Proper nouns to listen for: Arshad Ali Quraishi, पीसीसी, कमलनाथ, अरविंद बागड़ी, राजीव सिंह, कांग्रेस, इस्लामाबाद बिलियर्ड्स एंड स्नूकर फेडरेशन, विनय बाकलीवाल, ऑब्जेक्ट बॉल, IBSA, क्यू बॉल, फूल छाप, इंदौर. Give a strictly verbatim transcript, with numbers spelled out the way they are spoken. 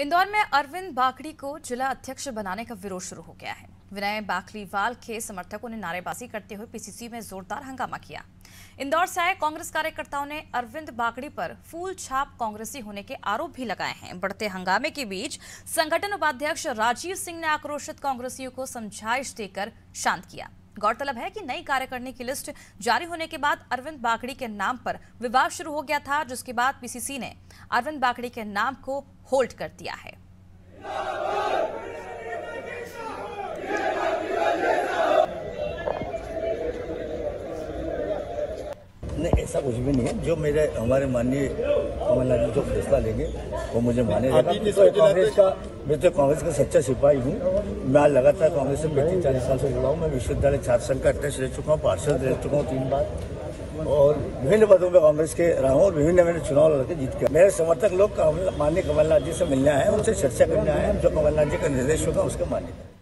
इंदौर में अरविंद बागड़ी को जिला अध्यक्ष बनाने का विरोध शुरू हो गया है। विनय बाकलीवाल के समर्थकों ने नारेबाजी करते हुए पीसीसी में जोरदार हंगामा किया। इंदौर से आए कांग्रेस कार्यकर्ताओं ने अरविंद बागड़ी पर फूल छाप कांग्रेसी होने के आरोप भी लगाए हैं। बढ़ते हंगामे के बीच संगठन उपाध्यक्ष राजीव सिंह ने आक्रोशित कांग्रेसियों को समझाइश देकर शांत किया। गौरतलब है कि नई कार्यकारिणी की लिस्ट जारी होने के बाद अरविंद बागड़ी के नाम पर विवाद शुरू हो गया था, जिसके बाद पीसीसी ने अरविंद बागड़ी के नाम को होल्ड कर दिया है। नहीं, ऐसा कुछ भी नहीं है। जो मेरे हमारे माननीय कमलनाथ जो फैसला लेंगे वो मुझे माने जाएगा। मैं तो कांग्रेस का सच्चा सिपाही हूँ। मैं लगातार कांग्रेस से पैंतीस चालीस साल से जुड़ा हूँ। मैं विश्वविद्यालय छात्र संघ का अध्यक्ष रह चुका हूँ, पार्षद रह चुका हूँ तीन बार, और विभिन्न पदों पर कांग्रेस के रहा हूँ और विभिन्न मैंने चुनाव लड़के जीत के। मेरे समर्थक लोग माननीय कमलनाथ जी से मिलने आए हैं, उनसे चर्चा करने आए हैं। जो कमलनाथ जी का निर्देश होगा उसका मान्य